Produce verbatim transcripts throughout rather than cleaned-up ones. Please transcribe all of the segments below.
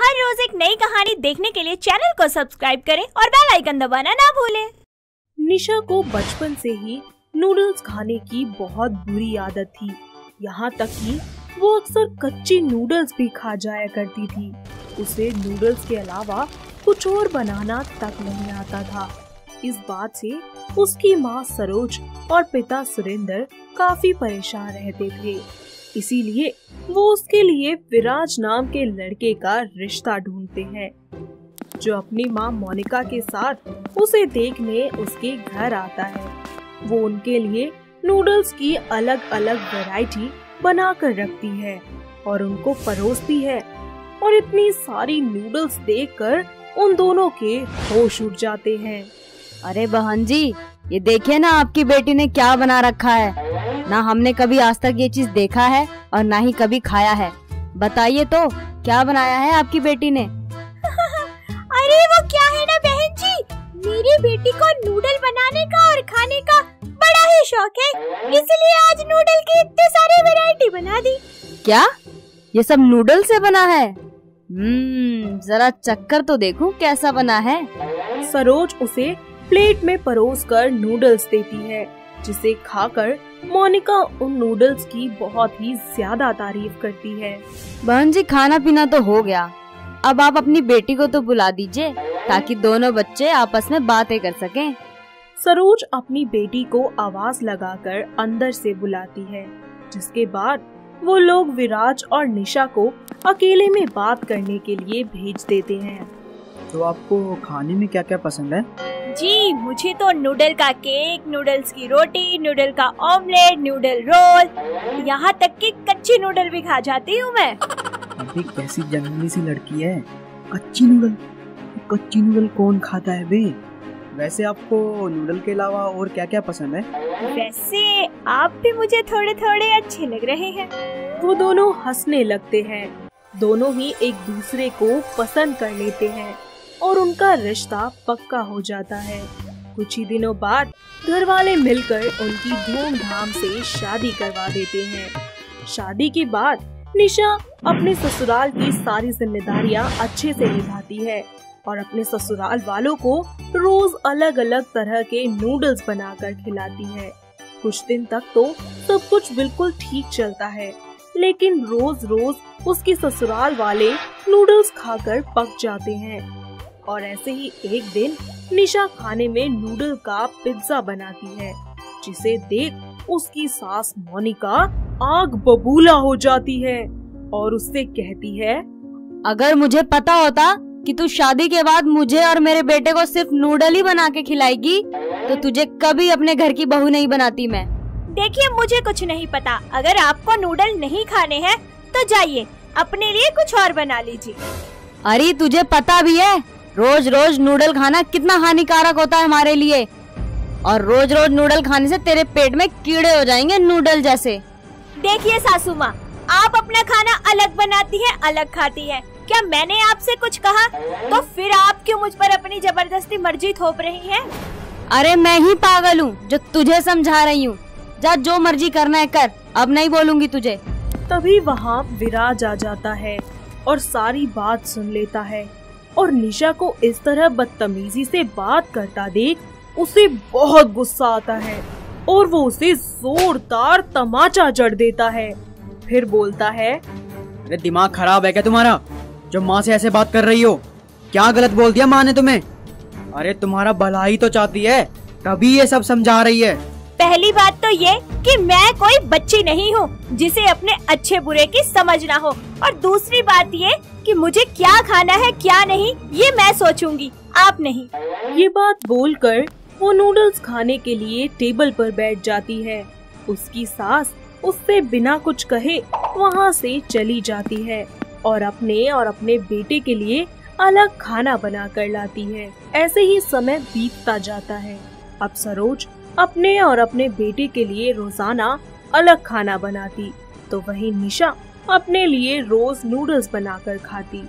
हर रोज एक नई कहानी देखने के लिए चैनल को सब्सक्राइब करें और बेल आइकन दबाना ना भूलें। निशा को बचपन से ही नूडल्स खाने की बहुत बुरी आदत थी, यहाँ तक कि वो अक्सर कच्चे नूडल्स भी खा जाया करती थी। उसे नूडल्स के अलावा कुछ और बनाना तक नहीं आता था। इस बात से उसकी माँ सरोज और पिता सुरेंद्र काफी परेशान रहते थे, इसीलिए वो उसके लिए विराज नाम के लड़के का रिश्ता ढूंढते हैं, जो अपनी माँ मोनिका के साथ उसे देखने उसके घर आता है। वो उनके लिए नूडल्स की अलग अलग वैरायटी बना कर रखती है और उनको परोसती है, और इतनी सारी नूडल्स देखकर उन दोनों के होश उड़ जाते हैं। अरे बहन जी, ये देखिए ना आपकी बेटी ने क्या बना रखा है, ना हमने कभी आज तक ये चीज देखा है और ना ही कभी खाया है। बताइए तो क्या बनाया है आपकी बेटी ने। अरे वो क्या है ना बहन जी, मेरी बेटी को नूडल बनाने का और खाने का बड़ा ही शौक है, इसलिए आज नूडल की इतने सारे वैरायटी बना दी। क्या ये सब नूडल से बना है? हम्म, जरा चक्कर तो देखूं कैसा बना है। सरोज उसे प्लेट में परोसकर नूडल्स देती है, जिसे खाकर मोनिका उन नूडल्स की बहुत ही ज्यादा तारीफ करती है। बहन जी, खाना पीना तो हो गया, अब आप अपनी बेटी को तो बुला दीजिए ताकि दोनों बच्चे आपस में बातें कर सकें। सरोज अपनी बेटी को आवाज लगाकर अंदर से बुलाती है, जिसके बाद वो लोग विराज और निशा को अकेले में बात करने के लिए भेज देते हैं। तो आपको खाने में क्या क्या पसंद है? जी, मुझे तो नूडल का केक, नूडल्स की रोटी, नूडल का ऑमलेट, नूडल रोल, यहाँ तक कि कच्ची नूडल भी खा जाती हूँ मैं। अबे कैसी जंगली सी लड़की है, कच्ची नूडल। कच्ची नूडल कौन खाता है बे? वैसे आपको नूडल के अलावा और क्या क्या पसंद है? वैसे आप भी मुझे थोड़े थोड़े अच्छे लग रहे हैं। वो दोनों हंसने लगते हैं, दोनों ही एक दूसरे को पसंद कर लेते हैं और उनका रिश्ता पक्का हो जाता है। कुछ ही दिनों बाद घर वाले मिलकर उनकी धूमधाम से शादी करवा देते हैं। शादी के बाद निशा अपने ससुराल की सारी जिम्मेदारियां अच्छे से निभाती है और अपने ससुराल वालों को रोज अलग अलग तरह के नूडल्स बनाकर खिलाती है। कुछ दिन तक तो सब कुछ बिल्कुल ठीक चलता है, लेकिन रोज रोज उसके ससुराल वाले नूडल्स खाकर पक जाते हैं। और ऐसे ही एक दिन निशा खाने में नूडल का पिज्जा बनाती है, जिसे देख उसकी सास मोनिका आग बबूला हो जाती है और उससे कहती है, अगर मुझे पता होता कि तू शादी के बाद मुझे और मेरे बेटे को सिर्फ नूडल ही बना के खिलाएगी तो तुझे कभी अपने घर की बहू नहीं बनाती मैं। देखिए, मुझे कुछ नहीं पता, अगर आपको नूडल नहीं खाने हैं तो जाइए अपने लिए कुछ और बना लीजिए। अरे तुझे पता भी है रोज रोज नूडल खाना कितना हानिकारक होता है हमारे लिए, और रोज रोज नूडल खाने से तेरे पेट में कीड़े हो जाएंगे नूडल जैसे। देखिए सासू माँ, आप अपना खाना अलग बनाती हैं, अलग खाती हैं। क्या मैंने आपसे कुछ कहा? तो फिर आप क्यों मुझ पर अपनी जबरदस्ती मर्जी थोप रही हैं? अरे मैं ही पागल हूँ जो तुझे समझा रही हूँ, जा जो मर्जी करना है कर, अब नहीं बोलूँगी तुझे। तभी वहाँ विराज आ जाता है और सारी बात सुन लेता है, और निशा को इस तरह बदतमीजी से बात करता देख उसे बहुत गुस्सा आता है और वो उसे जोरदार तमाचा जड़ देता है। फिर बोलता है, अरे दिमाग खराब है क्या तुम्हारा, जो माँ से ऐसे बात कर रही हो? क्या गलत बोल दिया माँ ने तुम्हें? अरे तुम्हारा भला ही तो चाहती है तभी ये सब समझा रही है। पहली बात तो ये कि मैं कोई बच्ची नहीं हूँ जिसे अपने अच्छे बुरे की समझ ना हो, और दूसरी बात ये कि मुझे क्या खाना है क्या नहीं ये मैं सोचूंगी, आप नहीं। ये बात बोलकर वो नूडल्स खाने के लिए टेबल पर बैठ जाती है। उसकी सास उससे बिना कुछ कहे वहाँ से चली जाती है और अपने और अपने बेटे के लिए अलग खाना बना कर लाती है। ऐसे ही समय बीतता जाता है। अब सरोज अपने और अपने बेटे के लिए रोजाना अलग खाना बनाती, तो वहीं निशा अपने लिए रोज नूडल्स बनाकर खाती।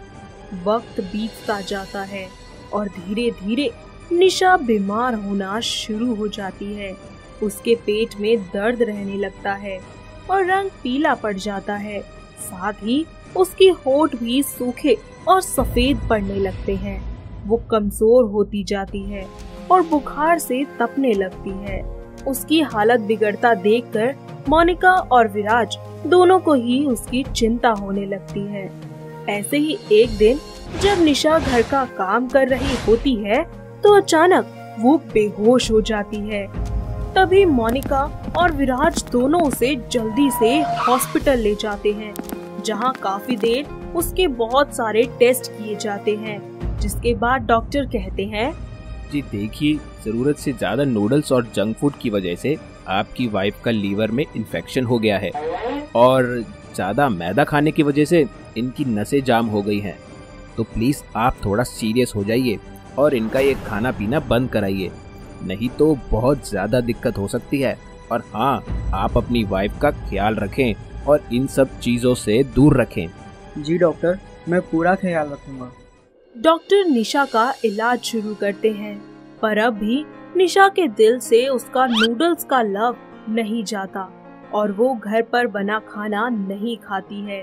वक्त बीतता जाता है और धीरे धीरे निशा बीमार होना शुरू हो जाती है। उसके पेट में दर्द रहने लगता है और रंग पीला पड़ जाता है, साथ ही उसके होंठ भी सूखे और सफेद पड़ने लगते हैं। वो कमजोर होती जाती है और बुखार से तपने लगती है। उसकी हालत बिगड़ता देखकर मोनिका और विराज दोनों को ही उसकी चिंता होने लगती है। ऐसे ही एक दिन जब निशा घर का काम कर रही होती है तो अचानक वो बेहोश हो जाती है। तभी मोनिका और विराज दोनों उसे जल्दी से हॉस्पिटल ले जाते हैं, जहां काफी देर उसके बहुत सारे टेस्ट किए जाते हैं, जिसके बाद डॉक्टर कहते हैं, जी देखिए, जरूरत से ज्यादा नूडल्स और जंक फूड की वजह से आपकी वाइफ का लीवर में इन्फेक्शन हो गया है और ज्यादा मैदा खाने की वजह से इनकी नसें जाम हो गई हैं। तो प्लीज आप थोड़ा सीरियस हो जाइए और इनका ये खाना पीना बंद कराइए, नहीं तो बहुत ज्यादा दिक्कत हो सकती है। और हाँ, आप अपनी वाइफ का ख्याल रखें और इन सब चीजों से दूर रखें। जी डॉक्टर, मैं पूरा ख्याल रखूंगा। डॉक्टर निशा का इलाज शुरू करते हैं, पर अब भी निशा के दिल से उसका नूडल्स का लव नहीं जाता और वो घर पर बना खाना नहीं खाती है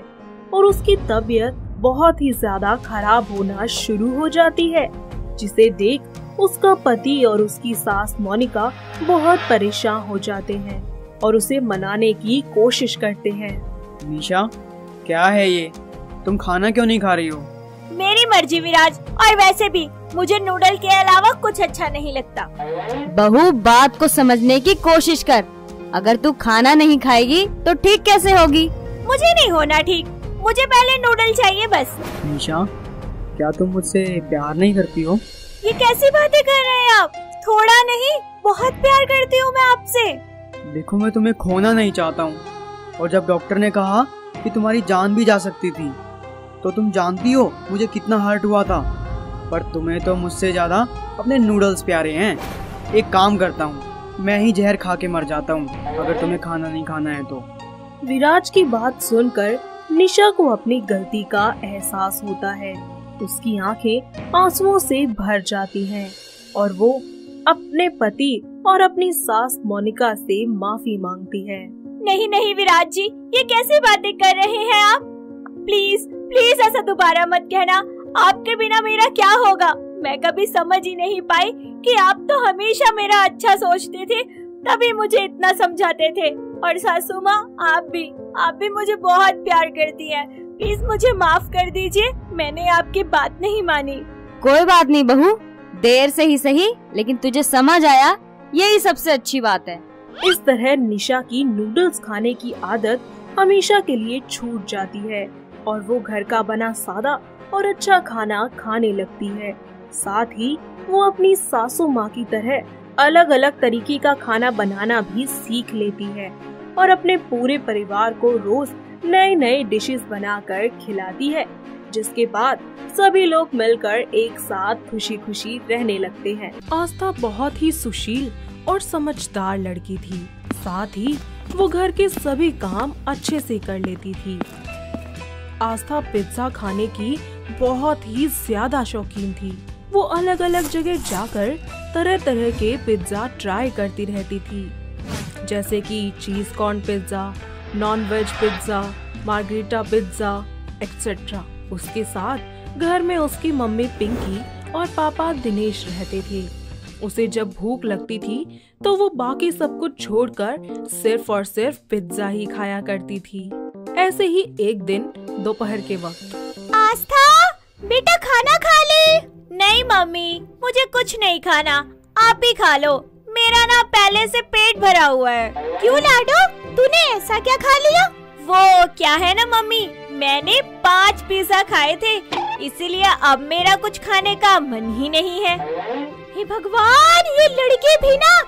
और उसकी तबीयत बहुत ही ज्यादा खराब होना शुरू हो जाती है, जिसे देख उसका पति और उसकी सास मोनिका बहुत परेशान हो जाते हैं और उसे मनाने की कोशिश करते हैं। निशा, क्या है ये, तुम खाना क्यों नहीं खा रही हो? मेरी मर्जी विराज, और वैसे भी मुझे नूडल के अलावा कुछ अच्छा नहीं लगता। बहू, बात को समझने की कोशिश कर। अगर तू खाना नहीं खाएगी तो ठीक कैसे होगी? मुझे नहीं होना ठीक, मुझे पहले नूडल चाहिए बस। निशा, क्या तुम मुझसे प्यार नहीं करती हो? ये कैसी बातें कर रहे हैं आप? थोड़ा नहीं, बहुत प्यार करती हूँ मैं आपसे। देखो, मैं तुम्हें खोना नहीं चाहता हूँ, और जब डॉक्टर ने कहा कि तुम्हारी जान भी जा सकती थी तो तुम जानती हो मुझे कितना हर्ट हुआ था, पर तुम्हें तो मुझसे ज़्यादा अपने नूडल्स प्यारे हैं। एक काम करता हूँ, मैं ही जहर खा के मर जाता हूँ, अगर तुम्हें खाना नहीं खाना है तो। विराज की बात सुनकर निशा को अपनी गलती का एहसास होता है। उसकी आंखें आंसुओं से भर जाती हैं और वो अपने पति और अपनी सास मोनिका से माफ़ी मांगती है। नहीं नहीं विराज जी, ये कैसी बातें कर रहे हैं आप? प्लीज प्लीज ऐसा दोबारा मत कहना। आपके बिना मेरा क्या होगा? मैं कभी समझ ही नहीं पाई कि आप तो हमेशा मेरा अच्छा सोचते थे, तभी मुझे इतना समझाते थे। और सासू माँ, आप भी आप भी मुझे बहुत प्यार करती हैं। प्लीज मुझे माफ कर दीजिए, मैंने आपकी बात नहीं मानी। कोई बात नहीं बहू, देर से ही सही, लेकिन तुझे समझ आया, यही सबसे अच्छी बात है। इस तरह निशा की नूडल्स खाने की आदत हमेशा के लिए छूट जाती है और वो घर का बना सादा और अच्छा खाना खाने लगती है। साथ ही वो अपनी सासू माँ की तरह अलग अलग तरीके का खाना बनाना भी सीख लेती है और अपने पूरे परिवार को रोज नए नए डिशेस बनाकर खिलाती है, जिसके बाद सभी लोग मिलकर एक साथ खुशी खुशी रहने लगते हैं। आस्था बहुत ही सुशील और समझदार लड़की थी, साथ ही वो घर के सभी काम अच्छे से कर लेती थी। आस्था पिज्जा खाने की बहुत ही ज्यादा शौकीन थी। वो अलग अलग जगह जाकर तरह तरह के पिज्जा ट्राई करती रहती थी, जैसे कि cheese corn pizza, non veg pizza, margherita pizza etcetera. उसके साथ घर में उसकी मम्मी पिंकी और पापा दिनेश रहते थे। उसे जब भूख लगती थी तो वो बाकी सब कुछ छोड़कर सिर्फ और सिर्फ पिज्जा ही खाया करती थी। ऐसे ही एक दिन दोपहर के वक्त, आस्था बेटा खाना खा ले। नहीं मम्मी, मुझे कुछ नहीं खाना, आप ही खा लो, मेरा ना पहले से पेट भरा हुआ है। क्यों लाडो, तूने ऐसा क्या खा लिया? वो क्या है ना मम्मी, मैंने पाँच पिज्जा खाए थे, इसीलिए अब मेरा कुछ खाने का मन ही नहीं है। हे भगवान, ये लड़की भी ना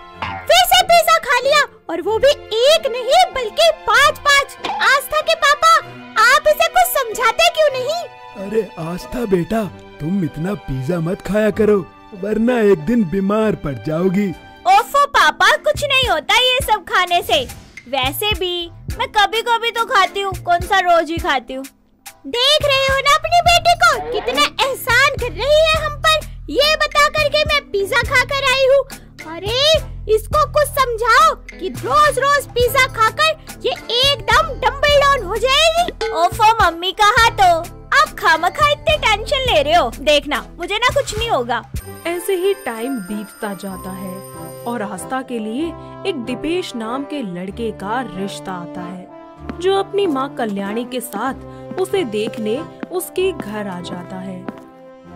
फिर से पिज्जा खा लिया, और वो भी एक नहीं बल्कि पाँच पाँच। आस्था के पापा, आप इसे कुछ समझाते क्यों नहीं? अरे आस्था बेटा, तुम इतना पिज्जा मत खाया करो, वरना एक दिन बीमार पड़ जाओगी। ओफो पापा, कुछ नहीं होता ये सब खाने से। वैसे भी मैं कभी कभी तो खाती हूँ, कौन सा रोज ही खाती हूँ। देख रहे हो ना अपने बेटे को, कितना एहसान कर रही है हम पर, ये बता कर के मैं पिज्जा खा कर आई हूँ। अरे इसको कुछ समझाओ कि रोज रोज पिज्जा खाकर ये एकदम डंबल डाउन हो जाएगी। ओफो मम्मी का हाथो, आप खामखा इतने टेंशन ले रहे हो? देखना मुझे ना कुछ नहीं होगा। ऐसे ही टाइम बीतता जाता है और आस्था के लिए एक दीपेश नाम के लड़के का रिश्ता आता है जो अपनी माँ कल्याणी के साथ उसे देखने उसके घर आ जाता है।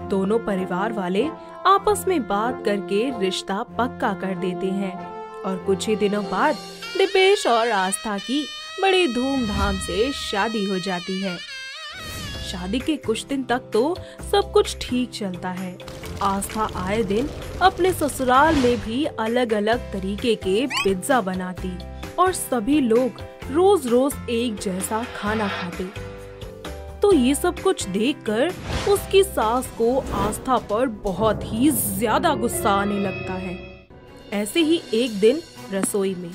दोनों परिवार वाले आपस में बात करके रिश्ता पक्का कर देते हैं और कुछ ही दिनों बाद दीपेश और आस्था की बड़े धूमधाम से शादी हो जाती है। शादी के कुछ दिन तक तो सब कुछ ठीक चलता है। आस्था आए दिन अपने ससुराल में भी अलग अलग तरीके के पिज्जा बनाती और सभी लोग रोज रोज एक जैसा खाना खाते। तो ये सब कुछ देखकर उसकी सास को आस्था पर बहुत ही ज्यादा गुस्सा आने लगता है। ऐसे ही एक दिन रसोई में,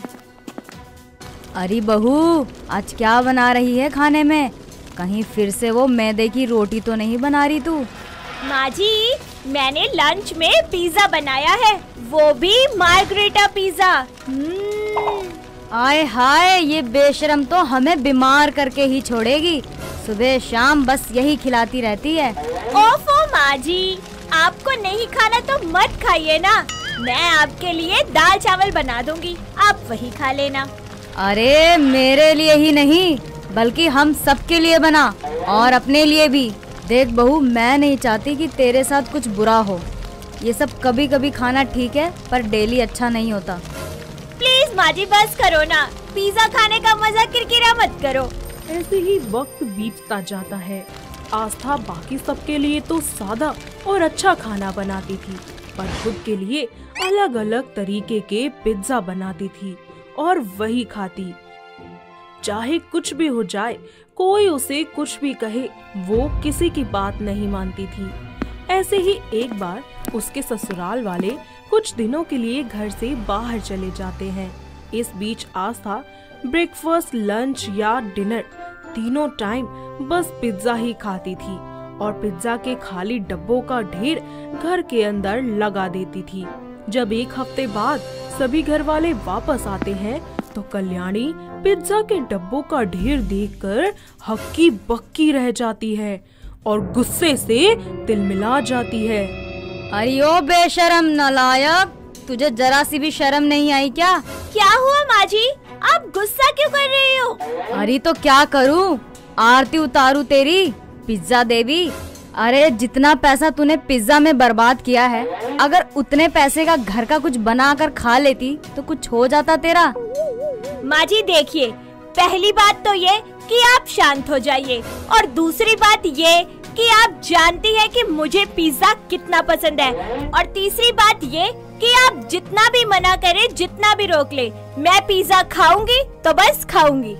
अरे बहू आज क्या बना रही है खाने में? कहीं फिर से वो मैदे की रोटी तो नहीं बना रही तू? माँ जी मैंने लंच में पिज्जा बनाया है, वो भी मार्गरेटा पिज्जा। आय हाय ये बेशरम तो हमें बीमार करके ही छोड़ेगी। सुबह शाम बस यही खिलाती रहती है। ओफो माँ जी आपको नहीं खाना तो मत खाइए ना, मैं आपके लिए दाल चावल बना दूंगी, आप वही खा लेना। अरे मेरे लिए ही नहीं बल्कि हम सबके लिए बना और अपने लिए भी। देख बहू मैं नहीं चाहती कि तेरे साथ कुछ बुरा हो। ये सब कभी कभी खाना ठीक है पर डेली अच्छा नहीं होता। प्लीज माँ जी बस करो ना, पिज्जा खाने का मजा किरकिरा मत करो। ऐसे ही वक्त बीतता जाता है। आस्था बाकी सबके लिए तो सादा और अच्छा खाना बनाती थी पर खुद के लिए अलग अलग तरीके के पिज्जा बनाती थी और वही खाती। चाहे कुछ भी हो जाए, कोई उसे कुछ भी कहे, वो किसी की बात नहीं मानती थी। ऐसे ही एक बार उसके ससुराल वाले कुछ दिनों के लिए घर से बाहर चले जाते हैं। इस बीच आस्था ब्रेकफास्ट, लंच या डिनर तीनों टाइम बस पिज्जा ही खाती थी और पिज्जा के खाली डब्बों का ढेर घर के अंदर लगा देती थी। जब एक हफ्ते बाद सभी घर वाले वापस आते हैं तो कल्याणी पिज्जा के डब्बों का ढेर देखकर हक्की बक्की रह जाती है और गुस्से से तिलमिला जाती है। अरे ओ बेशरम नालायक, तुझे जरा सी भी शर्म नहीं आई क्या? क्या हुआ माँ जी आप गुस्सा क्यों कर रही हो? अरे तो क्या करूँ, आरती उतारू तेरी पिज्जा देवी। अरे जितना पैसा तूने पिज्जा में बर्बाद किया है, अगर उतने पैसे का घर का कुछ बना कर खा लेती तो कुछ हो जाता तेरा। माँ जी देखिए पहली बात तो ये कि आप शांत हो जाइए और दूसरी बात ये कि आप जानती है कि मुझे पिज्जा कितना पसंद है और तीसरी बात ये कि आप जितना भी मना करें जितना भी रोक ले, मैं पिज्जा खाऊंगी तो बस खाऊंगी।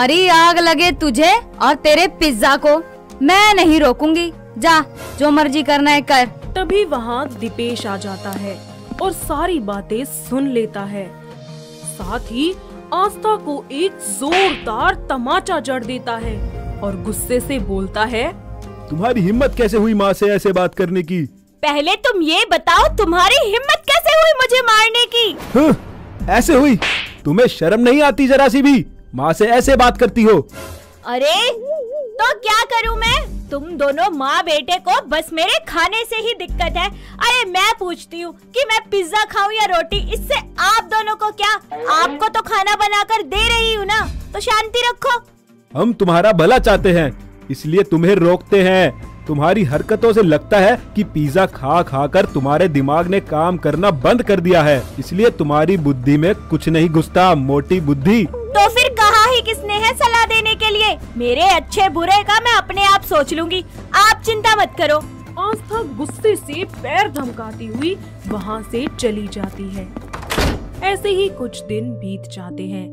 अरे आग लगे तुझे और तेरे पिज्जा को, मैं नहीं रोकूंगी, जा जो मर्जी करना है कर। तभी वहाँ दीपेश आ जाता है और सारी बातें सुन लेता है। साथ ही आस्था को एक जोरदार तमाचा जड़ देता है और गुस्से से बोलता है, तुम्हारी हिम्मत कैसे हुई माँ से ऐसे बात करने की? पहले तुम ये बताओ तुम्हारी हिम्मत कैसे हुई मुझे मारने की? हुँ, ऐसे हुई? तुम्हें शर्म नहीं आती जरा सी भी? माँ से ऐसे बात करती हो? अरे तो क्या करूँ मैं, तुम दोनों माँ बेटे को बस मेरे खाने से ही दिक्कत है। अरे मैं पूछती हूँ कि मैं पिज्जा खाऊं या रोटी, इससे आप दोनों को क्या? आपको तो खाना बनाकर दे रही हूँ ना, तो शांति रखो। हम तुम्हारा भला चाहते हैं इसलिए तुम्हें रोकते हैं। तुम्हारी हरकतों से लगता है कि पिज्जा खा खा कर तुम्हारे दिमाग ने काम करना बंद कर दिया है, इसलिए तुम्हारी बुद्धि में कुछ नहीं घुसता, मोटी बुद्धि। तो फिर कहा ही किसने है सलाह देने के लिए? मेरे अच्छे बुरे का मैं अपने आप सोच लूंगी, आप चिंता मत करो। आस्था गुस्से से पैर धमकाती हुई वहाँ से चली जाती है। ऐसे ही कुछ दिन बीत जाते हैं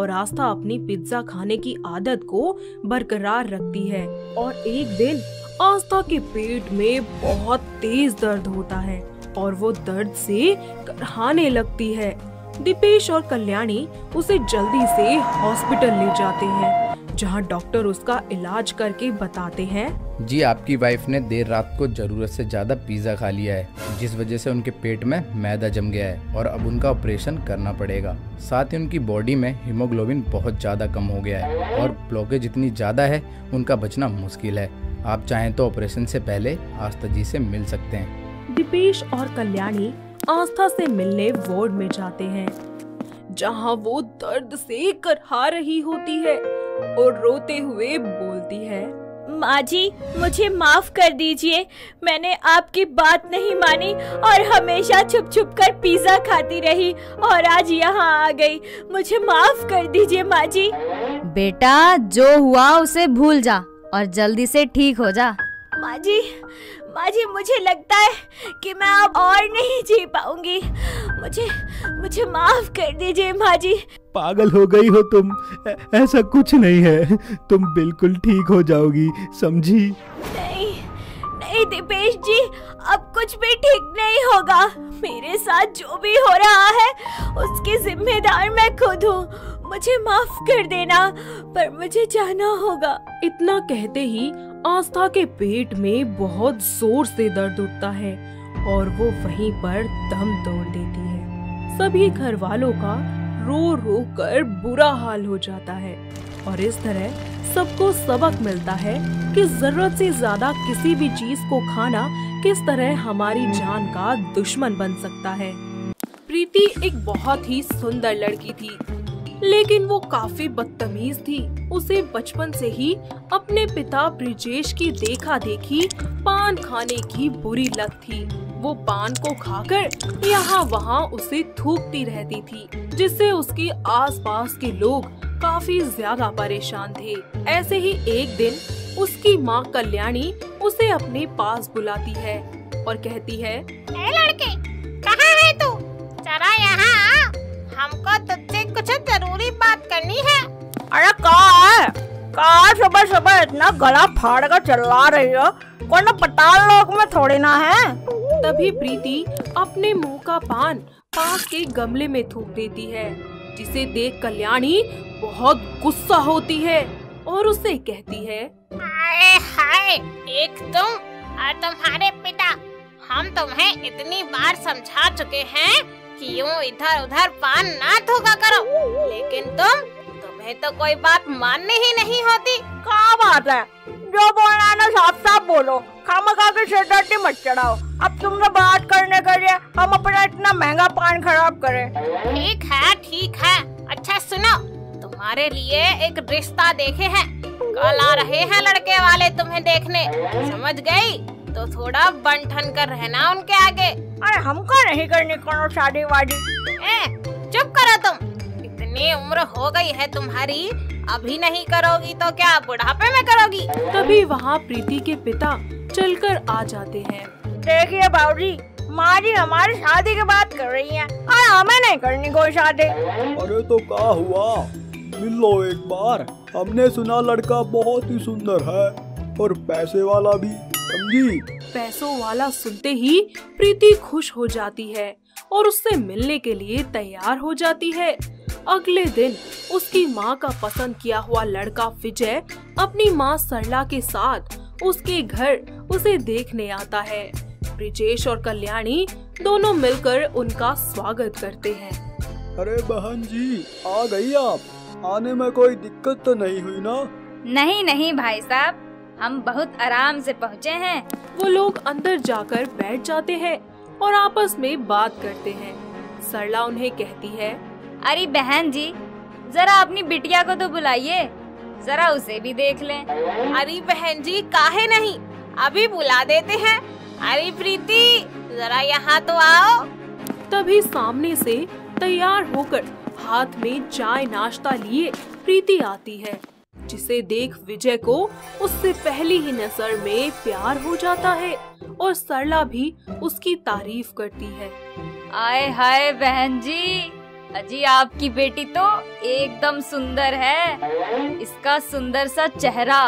और आस्था अपनी पिज्जा खाने की आदत को बरकरार रखती है और एक दिन आस्था के पेट में बहुत तेज दर्द होता है और वो दर्द से करहाने लगती है। दीपेश और कल्याणी उसे जल्दी से हॉस्पिटल ले जाते हैं जहां डॉक्टर उसका इलाज करके बताते हैं, जी आपकी वाइफ ने देर रात को जरूरत से ज्यादा पिज्जा खा लिया है जिस वजह से उनके पेट में मैदा जम गया है और अब उनका ऑपरेशन करना पड़ेगा। साथ ही उनकी बॉडी में हीमोग्लोबिन बहुत ज्यादा कम हो गया है और ब्लॉकेज इतनी ज्यादा है उनका बचना मुश्किल है। आप चाहें तो ऑपरेशन से पहले आस्था जी से मिल सकते हैं। दीपेश और कल्याणी आस्था से मिलने वार्ड में जाते हैं, जहां वो दर्द से करहा रही होती है और रोते हुए बोलती है, माँ जी मुझे माफ कर दीजिए, मैंने आपकी बात नहीं मानी और हमेशा छुप छुप कर पिज्जा खाती रही और आज यहाँ आ गई, मुझे माफ कर दीजिए माँ जी। बेटा जो हुआ उसे भूल जा और जल्दी से ठीक हो जा। माँ जी माँ जी मुझे लगता है कि मैं अब और नहीं जी पाऊंगी, मुझे मुझे माफ कर दीजिए माँ जी। पागल हो गई हो तुम, ऐ, ऐसा कुछ नहीं है, तुम बिल्कुल ठीक हो जाओगी समझी। नहीं नहीं दीपेश जी, अब कुछ भी ठीक नहीं होगा, मेरे साथ जो भी हो रहा है उसकी जिम्मेदार मैं खुद हूँ, मुझे माफ कर देना पर मुझे जाना होगा। इतना कहते ही आस्था के पेट में बहुत जोर से दर्द उठता है और वो वहीं पर दम तोड़ देती है। सभी घर वालों का रो रो कर बुरा हाल हो जाता है और इस तरह सबको सबक मिलता है कि जरूरत से ज्यादा किसी भी चीज को खाना किस तरह हमारी जान का दुश्मन बन सकता है। प्रीति एक बहुत ही सुंदर लड़की थी लेकिन वो काफी बदतमीज थी। उसे बचपन से ही अपने पिता ब्रिजेश की देखा देखी पान खाने की बुरी लत थी। वो पान को खाकर यहाँ वहाँ उसे थूकती रहती थी, जिससे उसके आसपास के लोग काफी ज्यादा परेशान थे। ऐसे ही एक दिन उसकी माँ कल्याणी उसे अपने पास बुलाती है और कहती है, ए लड़के कहाँ है तू, जरा यहाँ आ, हमको तुझसे कुछ जरूरी बात करनी है। अरे कहाँ सुबह सुबह इतना गला फाड़ कर चिल्ला रही हो, कोई पताल लोक में थोड़ी ना है। तभी प्रीति अपने मुंह का पान पास के गमले में थूक देती है, जिसे देख कल्याणी बहुत गुस्सा होती है और उसे कहती है, हाय हाय एक तुम और तुम्हारे पिता, हम तुम्हें इतनी बार समझा चुके हैं क्यों इधर उधर पान ना थूका करो, लेकिन तुम तुम्हें तो कोई बात मानने ही नहीं होती। क्या बात है, जो बोलना है ना साफ साफ बोलो, खामखा के सिर दर्द मत चढ़ाओ। अब तुमने बात करने के लिए हम अपना इतना महंगा पान खराब करें। ठीक है ठीक है, अच्छा सुनो, तुम्हारे लिए एक रिश्ता देखे हैं, कल आ रहे हैं लड़के वाले तुम्हें देखने, समझ गयी, तो थोड़ा बन ठन कर रहना उनके आगे। अरे हमको नहीं करनी कोनो शादी वादी। ए, चुप करो तुम, इतनी उम्र हो गई है तुम्हारी, अभी नहीं करोगी तो क्या बुढ़ापे में करोगी। तभी वहाँ प्रीति के पिता चलकर आ जाते हैं। देखिए बाबूजी, माँ जी हमारी शादी की बात कर रही हैं और हमें नहीं करनी कोई शादी। अरे तो क्या हुआ, मिल लो एक बार, हमने सुना लड़का बहुत ही सुंदर है और पैसे वाला भी, समझी। पैसों वाला सुनते ही प्रीति खुश हो जाती है और उससे मिलने के लिए तैयार हो जाती है। अगले दिन उसकी माँ का पसंद किया हुआ लड़का विजय अपनी माँ सरला के साथ उसके घर उसे देखने आता है। ब्रिजेश और कल्याणी दोनों मिलकर उनका स्वागत करते हैं। अरे बहन जी आ गई आप, आने में कोई दिक्कत तो नहीं हुई ना? नहीं नहीं भाई साहब, हम बहुत आराम से पहुँचे हैं। वो लोग अंदर जाकर बैठ जाते हैं और आपस में बात करते हैं। सरला उन्हें कहती है, अरे बहन जी जरा अपनी बिटिया को तो बुलाइए, जरा उसे भी देख लें। अरे बहन जी काहे नहीं, अभी बुला देते हैं, अरे प्रीति जरा यहाँ तो आओ। तभी सामने से तैयार होकर हाथ में चाय नाश्ता लिए प्रीति आती है, जिसे देख विजय को उससे पहली ही नजर में प्यार हो जाता है और सरला भी उसकी तारीफ करती है। आए हाय बहन जी, अजी आपकी बेटी तो एकदम सुंदर है, इसका सुंदर सा चेहरा,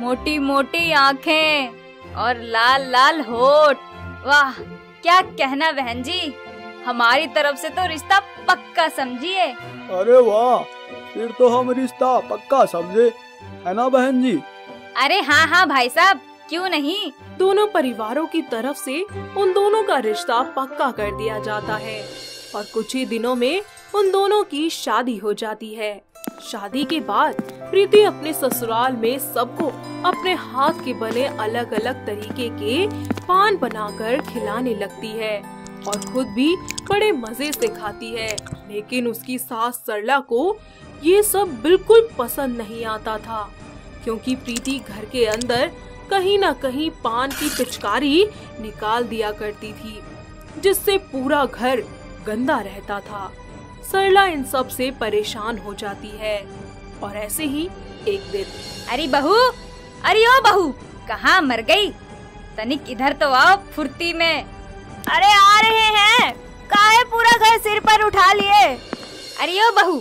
मोटी मोटी आँखें और लाल लाल होठ, वाह क्या कहना बहन जी, हमारी तरफ से तो रिश्ता पक्का समझिए। अरे वाह, फिर तो हम रिश्ता पक्का समझे, है ना बहन जी? अरे हाँ हाँ भाई साहब, क्यों नहीं। दोनों परिवारों की तरफ से उन दोनों का रिश्ता पक्का कर दिया जाता है और कुछ ही दिनों में उन दोनों की शादी हो जाती है। शादी के बाद प्रीति अपने ससुराल में सबको अपने हाथ के बने अलग अलग तरीके के पान बनाकर खिलाने लगती है और खुद भी बड़े मजे से खाती है। लेकिन उसकी सास सरला को ये सब बिल्कुल पसंद नहीं आता था, क्योंकि प्रीति घर के अंदर कहीं ना कहीं पान की पिचकारी निकाल दिया करती थी, जिससे पूरा घर गंदा रहता था। सरला इन सब से परेशान हो जाती है और ऐसे ही एक दिन, अरे बहू, अरे ओ बहू, कहाँ मर गई? तनिक इधर तो आओ फुर्ती में। अरे आ रहे हैं, काहे पूरा घर सिर पर उठा लिए? अरे ओ बहू,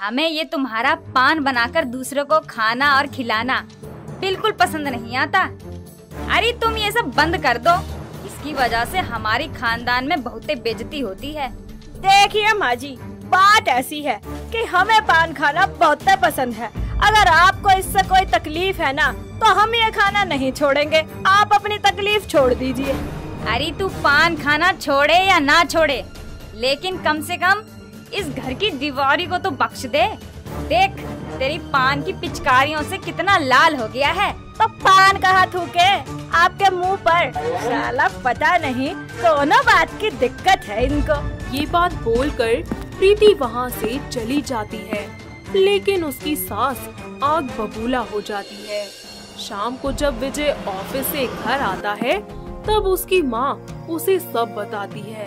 हमें ये तुम्हारा पान बनाकर दूसरों को खाना और खिलाना बिल्कुल पसंद नहीं आता। अरे तुम ये सब बंद कर दो, इसकी वजह से हमारी खानदान में बहुत बेइज्जती होती है। देखिए माँ जी, बात ऐसी है कि हमें पान खाना बहुत पसंद है। अगर आपको इससे कोई तकलीफ है ना, तो हम ये खाना नहीं छोड़ेंगे। आप अपनी तकलीफ छोड़ दीजिए। अरे तू पान खाना छोड़े या ना छोड़े, लेकिन कम से कम इस घर की दीवारी को तो बख्श दे। देख, तेरी पान की पिचकारियों से कितना लाल हो गया है। तो पान कहाँ थूके आपके मुंह पर? साला पता नहीं दोनों बात की दिक्कत है इनको। ये बात बोलकर प्रीति वहाँ से चली जाती है, लेकिन उसकी सास आग बबूला हो जाती है। शाम को जब विजय ऑफिस से घर आता है, तब उसकी माँ उसे सब बताती है,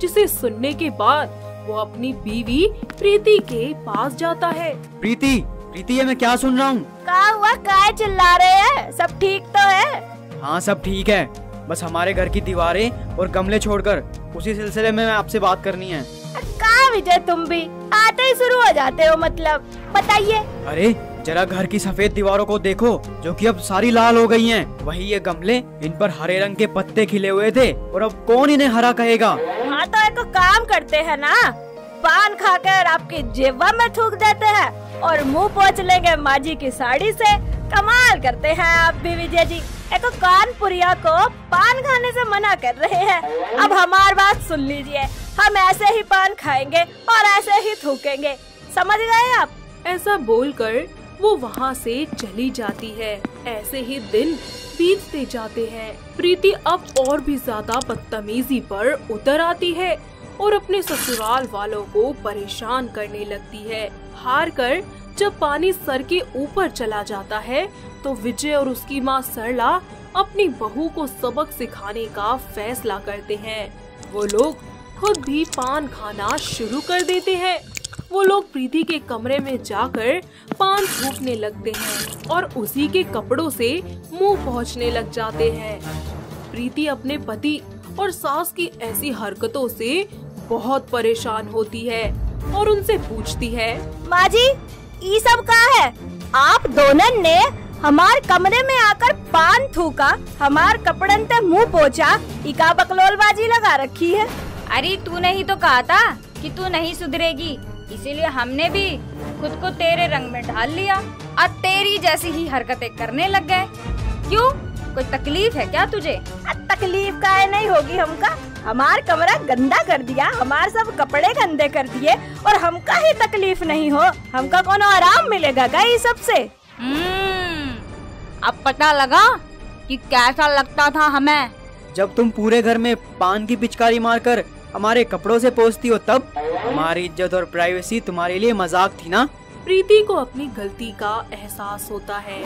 जिसे सुनने के बाद वो अपनी बीवी प्रीति के पास जाता है। प्रीति, प्रीति, ये मैं क्या सुन रहा हूँ? क्या हुआ, क्या चिल्ला रहे हैं? सब ठीक तो है? हाँ, सब ठीक है, बस हमारे घर की दीवारें और गमले छोड़कर, उसी सिलसिले में आपसे बात करनी है। क्या विजय, तुम भी आते ही शुरू हो जाते हो, मतलब बताइए। अरे जरा घर की सफेद दीवारों को देखो, जो कि अब सारी लाल हो गई हैं। वही ये गमले, इन पर हरे रंग के पत्ते खिले हुए थे, और अब कौन इन्हें हरा कहेगा? हाँ, तो एक काम करते हैं ना, पान खाकर आपके जेबा में थूक देते हैं और मुंह पोंछ लेंगे माँ जी की साड़ी से। कमाल करते हैं आप भी विजय जी, एक कानपुरिया को पान खाने से मना कर रहे हैं। अब हमारी बात सुन लीजिए, हम ऐसे ही पान खाएंगे और ऐसे ही थूकेंगे, समझ गए आप? ऐसा बोलकर वो वहाँ से चली जाती है। ऐसे ही दिन बीतते जाते हैं। प्रीति अब और भी ज्यादा बदतमीजी पर उतर आती है और अपने ससुराल वालों को परेशान करने लगती है। हार कर जब पानी सर के ऊपर चला जाता है, तो विजय और उसकी माँ सरला अपनी बहू को सबक सिखाने का फैसला करते हैं। वो लोग खुद भी पान खाना शुरू कर देते हैं। वो लोग प्रीति के कमरे में जाकर पान थूकने लगते हैं और उसी के कपड़ों से मुंह पोंछने लग जाते हैं। प्रीति अपने पति और सास की ऐसी हरकतों से बहुत परेशान होती है और उनसे पूछती है, माँ जी, ये सब क्या है? आप दोनों ने हमारे कमरे में आकर पान थूका, हमार कपड़न ते मुँह पोंछा, इका बकलोलबाजी लगा रखी है। अरे तूने ही तो कहा था कि तू नहीं सुधरेगी, इसीलिए हमने भी खुद को तेरे रंग में ढाल लिया और तेरी जैसी ही हरकतें करने लग गए। क्यों, कोई तकलीफ है क्या तुझे? तकलीफ काहे नहीं होगी, हमका हमार कमरा गंदा कर दिया, हमारे सब कपड़े गंदे कर दिए और हमका ही तकलीफ नहीं हो? हमका कोनो आराम मिलेगा क्या ये सब से? अब पता लगा कि कैसा लगता था हमें, जब तुम पूरे घर में पान की पिचकारी मारकर हमारे कपड़ों से पोंछती हो। तब हमारी इज्जत और प्राइवेसी तुम्हारे लिए मजाक थी ना? प्रीति को अपनी गलती का एहसास होता है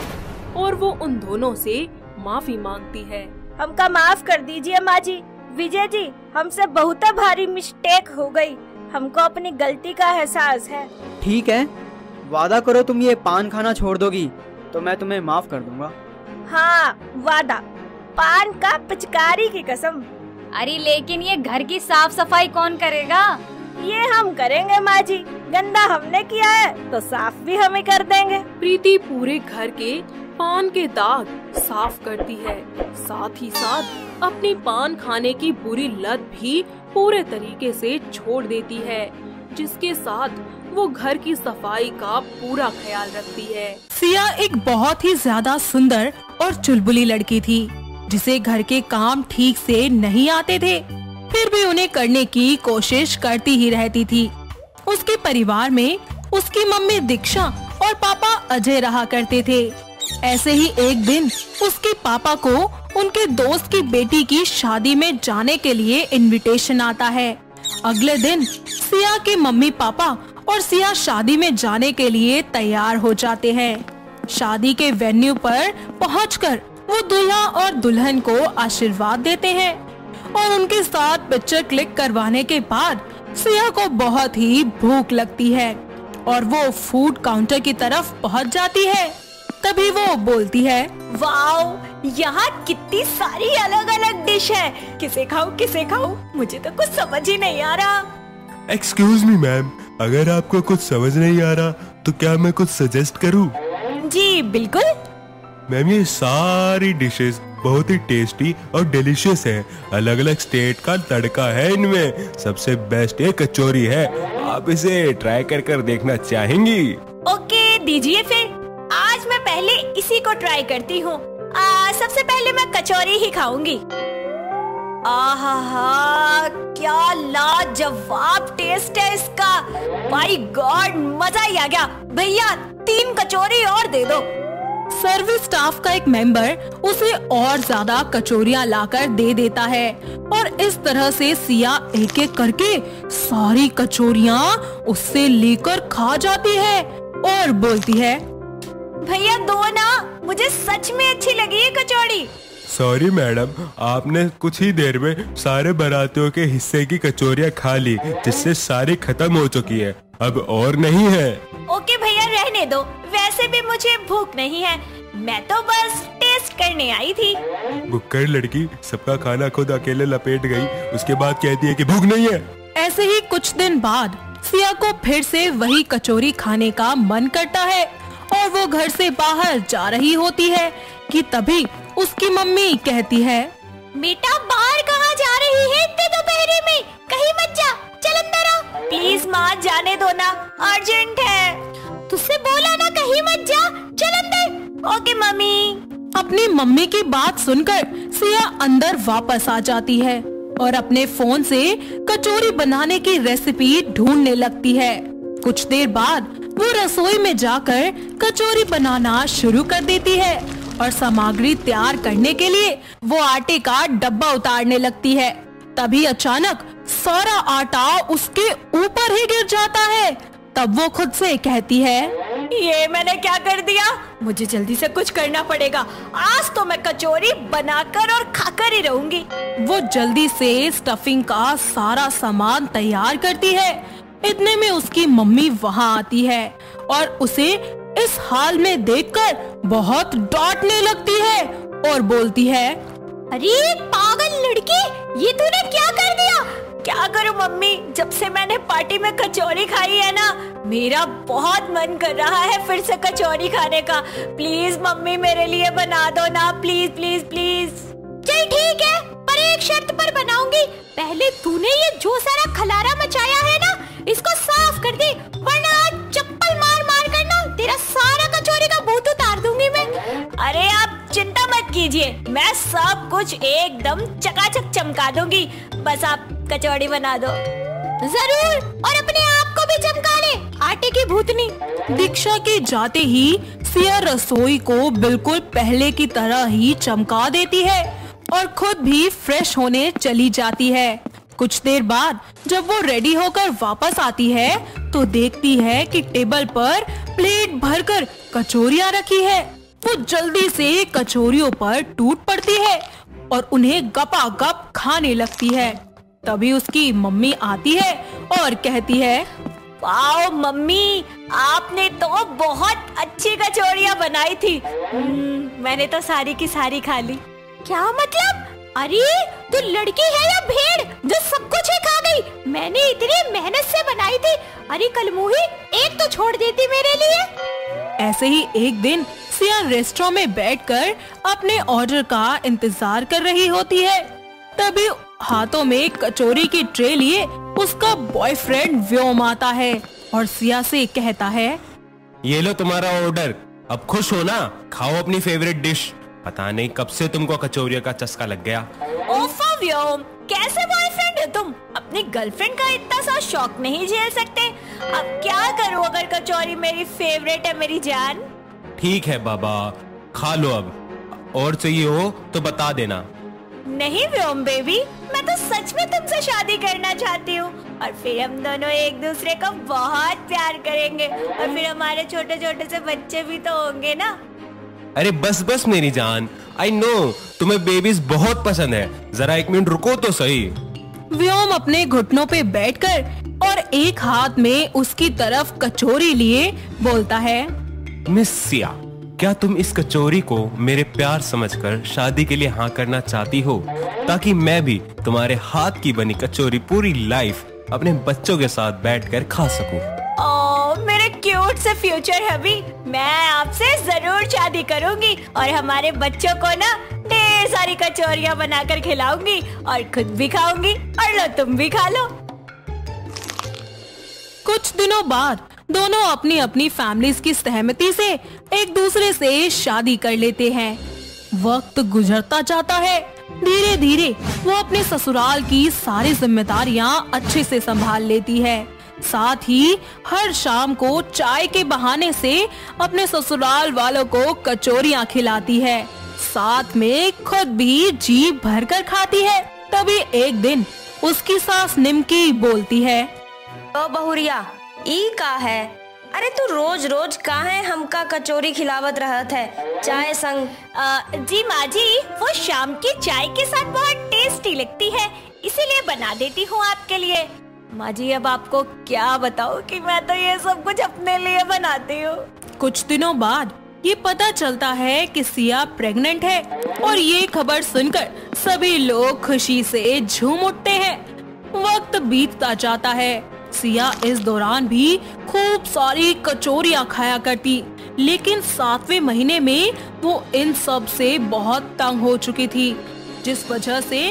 और वो उन दोनों से माफी मांगती है। हमका माफ कर दीजिए माँ जी, विजय जी, हमसे बहुत भारी मिस्टेक हो गई, हमको अपनी गलती का एहसास है। ठीक है, वादा करो तुम ये पान खाना छोड़ दोगी तो मैं तुम्हें माफ कर दूंगा। हाँ, वादा, पान का पिचकारी की कसम। अरे लेकिन ये घर की साफ सफाई कौन करेगा? ये हम करेंगे माँ जी, गंदा हमने किया है तो साफ भी हमें कर देंगे। प्रीति पूरे घर के पान के दाग साफ करती है, साथ ही साथ अपनी पान खाने की बुरी लत भी पूरे तरीके से छोड़ देती है, जिसके साथ वो घर की सफाई का पूरा ख्याल रखती है। सिया एक बहुत ही ज्यादा सुंदर और चुलबुली लड़की थी, जिसे घर के काम ठीक से नहीं आते थे, फिर भी उन्हें करने की कोशिश करती ही रहती थी। उसके परिवार में उसकी मम्मी दीक्षा और पापा अजय रहा करते थे। ऐसे ही एक दिन उसके पापा को उनके दोस्त की बेटी की शादी में जाने के लिए इनविटेशन आता है। अगले दिन सिया के मम्मी पापा और सिया शादी में जाने के लिए तैयार हो जाते हैं। शादी के वेन्यू पर पहुंचकर वो दूल्हा और दुल्हन को आशीर्वाद देते हैं और उनके साथ पिक्चर क्लिक करवाने के बाद सिया को बहुत ही भूख लगती है और वो फूड काउंटर की तरफ पहुंच जाती है। तभी वो बोलती है, वाव, यहाँ कितनी सारी अलग अलग डिश है, किसे खाऊं किसे खाऊं, मुझे तो कुछ समझ ही नहीं आ रहा। एक्सक्यूज मी मैम, अगर आपको कुछ समझ नहीं आ रहा तो क्या मैं कुछ सजेस्ट करूं? जी बिल्कुल मैम, ये सारी डिशेस बहुत ही टेस्टी और डिलीशियस है। अलग अलग स्टेट का तड़का है इनमें। सबसे बेस्ट एक कचौरी है, आप इसे ट्राई कर कर देखना चाहेंगी? ओके दीजिए, फिर आज मैं पहले इसी को ट्राई करती हूँ। सबसे पहले मैं कचौरी ही खाऊंगी। आहा, क्या लाजवाब टेस्ट है इसका, माय गॉड, मजा ही आ गया। भैया तीन कचौरी और दे दो। सर्विस स्टाफ का एक मेंबर उसे और ज्यादा कचौरियाँ लाकर दे देता है और इस तरह से सिया एक एक करके सारी कचौरियाँ उससे लेकर खा जाती है और बोलती है, भैया दो ना, मुझे सच में अच्छी लगी है कचौड़ी। सॉरी मैडम, आपने कुछ ही देर में सारे बारातियों के हिस्से की कचौरियाँ खा ली, जिससे सारी खत्म हो चुकी है, अब और नहीं है। ओके भैया रहने दो, वैसे भी मुझे भूख नहीं है, मैं तो बस टेस्ट करने आई थी। भुक्कड़ लड़की सबका खाना खुद अकेले लपेट गई, उसके बाद कहती है कि भूख नहीं है। ऐसे ही कुछ दिन बाद सिया को फिर से वही कचौरी खाने का मन करता है और वो घर से बाहर जा रही होती है कि तभी उसकी मम्मी कहती है, बेटा बाहर कहाँ जा रही है इतने दोपहर में, कहीं मत जा, चल अंदर आ। प्लीज माँ जाने दो ना, अर्जेंट है। तुझसे बोला ना कहीं मत जा, चल अंदर। Okay mummy. अपनी मम्मी की बात सुनकर सिया अंदर वापस आ जाती है और अपने फोन से कचौरी बनाने की रेसिपी ढूंढने लगती है। कुछ देर बाद वो रसोई में जाकर कचौरी बनाना शुरू कर देती है और सामग्री तैयार करने के लिए वो आटे का डब्बा उतारने लगती है। तभी अचानक सारा आटा उसके ऊपर ही गिर जाता है। तब वो खुद से कहती है, ये मैंने क्या कर दिया, मुझे जल्दी से कुछ करना पड़ेगा, आज तो मैं कचौरी बनाकर और खाकर ही रहूंगी। वो जल्दी से स्टफिंग का सारा सामान तैयार करती है। इतने में उसकी मम्मी वहाँ आती है और उसे इस हाल में देखकर बहुत डांटने लगती है और बोलती है, अरे पागल लड़की, ये तूने क्या कर दिया। क्या करूँ मम्मी, जब से मैंने पार्टी में कचौरी खाई है ना, मेरा बहुत मन कर रहा है फिर से कचौरी खाने का। प्लीज मम्मी मेरे लिए बना दो ना, प्लीज प्लीज प्लीज। चल ठीक है, पर एक शर्त पर बनाऊंगी, पहले तूने ये जो सारा खलारा मचाया है ना, इसको साफ कर दे, वरना चप्पल मार मार करना तेरा सारा कचौरी का भूत उतार दूंगी मैं। अरे आप चिंता मत कीजिए, मैं सब कुछ एकदम चकाचक चमका दूंगी, बस आप कचौड़ी बना दो। जरूर, और अपने आप को भी चमका ले, आटे की भूतनी। दीक्षा के जाते ही सिया रसोई को बिल्कुल पहले की तरह ही चमका देती है और खुद भी फ्रेश होने चली जाती है। कुछ देर बाद जब वो रेडी होकर वापस आती है तो देखती है कि टेबल पर प्लेट भरकर कचौरियाँ रखी है। वो जल्दी से कचौरियों पर टूट पड़ती है और उन्हें गपागप खाने लगती है। तभी उसकी मम्मी आती है और कहती है, वाओ मम्मी, आपने तो बहुत अच्छी कचौरियाँ बनाई थी, मैंने तो सारी की सारी खा ली। क्या मतलब, अरे तू लड़की है या भेड़ जो सब कुछ ही खा गई, मैंने इतनी मेहनत से बनाई थी, अरे कलमुही एक तो छोड़ देती मेरे लिए। ऐसे ही एक दिन सिया रेस्टोरेंट में बैठकर अपने ऑर्डर का इंतजार कर रही होती है। तभी हाथों में कचौरी की ट्रे लिए उसका बॉयफ्रेंड व्योम आता है और सिया से कहता है, ये लो तुम्हारा ऑर्डर, अब खुश हो ना, खाओ अपनी फेवरेट डिश। पता नहीं कब से तुमको कचौरियों का चस्का लग गया। ओफा व्योम, कैसे बॉयफ्रेंड हो तुम? अपने गर्लफ्रेंड का इतना सा शौक नहीं झेल सकते? अब क्या करूं अगर कचौरी मेरी फेवरेट है मेरी जान। ठीक है बाबा, खा लो। अब और चाहिए हो तो बता देना। नहीं व्योम बेबी, मैं तो सच में तुमसे शादी करना चाहती हूँ और फिर हम दोनों एक दूसरे को बहुत प्यार करेंगे और फिर हमारे छोटे छोटे से बच्चे भी तो होंगे ना। अरे बस बस मेरी जान, आई नो तुम्हें बेबीज बहुत पसंद है, जरा एक मिनट रुको तो सही। व्योम अपने घुटनों पे बैठकर और एक हाथ में उसकी तरफ कचौरी लिए बोलता है, मिस सिया, क्या तुम इस कचौरी को मेरे प्यार समझकर शादी के लिए हाँ करना चाहती हो ताकि मैं भी तुम्हारे हाथ की बनी कचौरी पूरी लाइफ अपने बच्चों के साथ बैठकर खा सकूं। ओ, मेरे क्यूट से फ्यूचर हबी, मैं आपसे जरूर शादी करूंगी और हमारे बच्चों को ना ढेर सारी कचौरियाँ बनाकर खिलाऊंगी और खुद भी खाऊंगी और लो तुम भी खा लो। कुछ दिनों बाद दोनों अपनी अपनी फैमिलीज की सहमति से एक दूसरे से शादी कर लेते हैं। वक्त गुजरता जाता है, धीरे धीरे वो अपने ससुराल की सारी जिम्मेदारियां अच्छे से संभाल लेती है। साथ ही हर शाम को चाय के बहाने से अपने ससुराल वालों को कचौरियां खिलाती है, साथ में खुद भी जी भरकर खाती है। तभी एक दिन उसकी सास निमकी बोलती है, ओ बहुरिया, ई का है, अरे तू रोज रोज कहाँ है हमका कचौरी खिलावत रहत है चाय संग। आ, जी माँ जी, वो शाम की चाय के साथ बहुत टेस्टी लगती है इसीलिए बना देती हूँ आपके लिए। माँ जी अब आपको क्या बताऊँ कि मैं तो ये सब कुछ अपने लिए बनाती हूँ। कुछ दिनों बाद ये पता चलता है कि सिया प्रेग्नेंट है और ये खबर सुनकर सभी लोग खुशी से झूम उठते हैं। वक्त बीतता जाता है, सिया इस दौरान भी खूब सारी कचौरियाँ खाया करती, लेकिन सातवें महीने में वो इन सब से बहुत तंग हो चुकी थी, जिस वजह से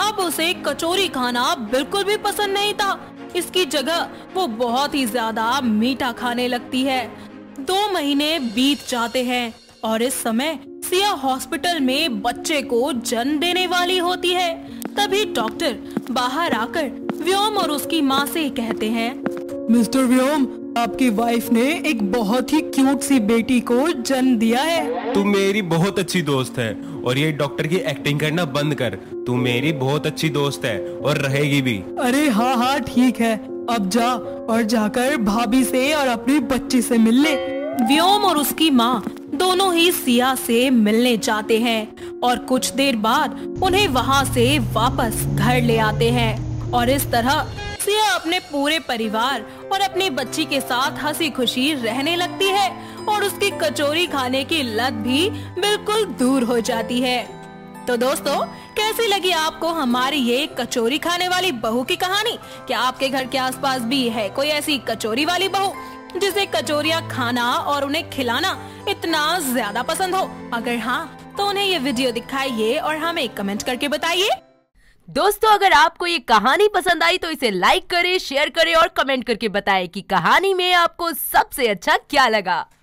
अब उसे कचौरी खाना बिल्कुल भी पसंद नहीं था। इसकी जगह वो बहुत ही ज्यादा मीठा खाने लगती है। दो महीने बीत जाते हैं और इस समय सिया हॉस्पिटल में बच्चे को जन्म देने वाली होती है। तभी डॉक्टर बाहर आकर व्योम और उसकी माँ से कहते हैं, मिस्टर व्योम, आपकी वाइफ ने एक बहुत ही क्यूट सी बेटी को जन्म दिया है। तू मेरी बहुत अच्छी दोस्त है और ये डॉक्टर की एक्टिंग करना बंद कर। तू मेरी बहुत अच्छी दोस्त है और रहेगी भी। अरे हाँ हाँ ठीक है, अब जा और जाकर भाभी से और अपने बच्चे से मिल ले। व्योम और उसकी माँ दोनों ही सिया से मिलने जाते हैं और कुछ देर बाद उन्हें वहाँ से वापस घर ले आते हैं और इस तरह सिया अपने पूरे परिवार और अपने बच्ची के साथ हंसी खुशी रहने लगती है और उसकी कचौरी खाने की लत भी बिल्कुल दूर हो जाती है। तो दोस्तों, कैसी लगी आपको हमारी ये कचौरी खाने वाली बहू की कहानी? क्या आपके घर के आसपास भी है कोई ऐसी कचौरी वाली बहू जिसे कचौरियाँ खाना और उन्हें खिलाना इतना ज्यादा पसंद हो? अगर हाँ तो उन्हें ये वीडियो दिखाइए और हमें कमेंट करके बताइए। दोस्तों, अगर आपको ये कहानी पसंद आई तो इसे लाइक करें, शेयर करें और कमेंट करके बताएं कि कहानी में आपको सबसे अच्छा क्या लगा।